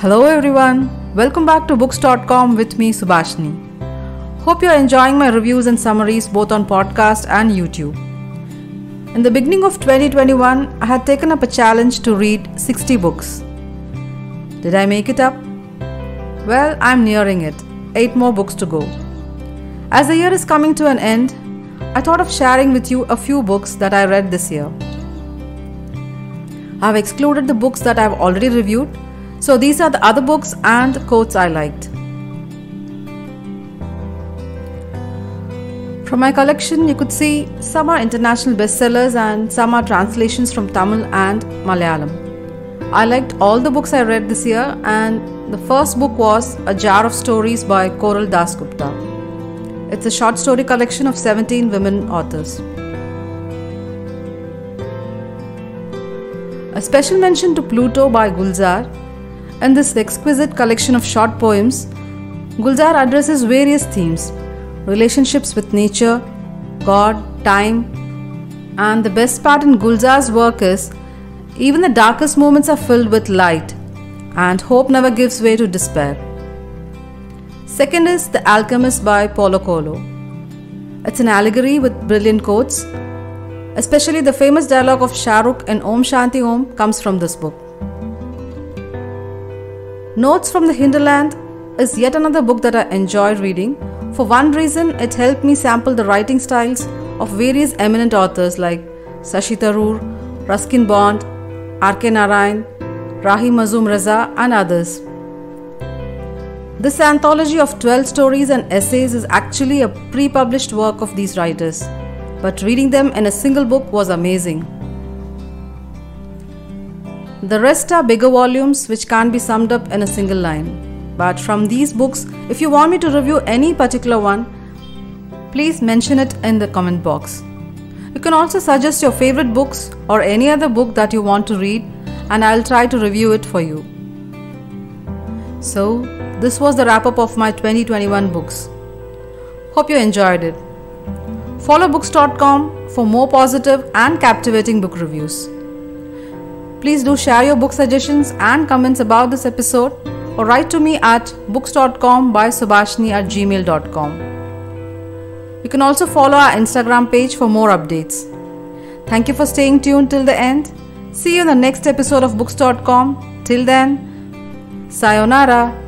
Hello everyone, welcome back to Books.com with me Subhashini. Hope you are enjoying my reviews and summaries both on podcast and YouTube. In the beginning of 2021, I had taken up a challenge to read 60 books. Did I make it up? Well, I'm nearing it. 8 more books to go. As the year is coming to an end, I thought of sharing with you a few books that I read this year. I've excluded the books that I've already reviewed, so these are the other books and quotes I liked. From my collection, you could see some are international bestsellers and some are translations from Tamil and Malayalam. I liked all the books I read this year, and the first book was A Jar of Stories by Koral Das Gupta. It's a short story collection of 17 women authors. A special mention to Pluto by Gulzar. In this exquisite collection of short poems, Gulzar addresses various themes: relationships with nature, God, time, and the best part in Gulzar's work is even the darkest moments are filled with light, and hope never gives way to despair. Second is The Alchemist by Paulo Coelho. It's an allegory with brilliant quotes. Especially the famous dialogue of Shah Rukh in Om Shanti Om comes from this book. Notes from the Hinterland is yet another book that I enjoy reading. For one reason, it helped me sample the writing styles of various eminent authors like Sashi Tharoor, Ruskin Bond, R.K. Narayan, Rahim Mazumraza, and others. This anthology of 12 stories and essays is actually a pre-published work of these writers, but reading them in a single book was amazing. The rest are bigger volumes which can't be summed up in a single line. But from these books, if you want me to review any particular one, please mention it in the comment box. You can also suggest your favorite books or any other book that you want to read, and I'll try to review it for you. So, this was the wrap up of my 2021 books. Hope you enjoyed it. Follow Books.com for more positive and captivating book reviews. Please do share your book suggestions and comments about this episode, or write to me at books.com@gmail.com. You can also follow our Instagram page for more updates. Thank you for staying tuned till the end. See you in the next episode of Books.com. Till then, sayonara.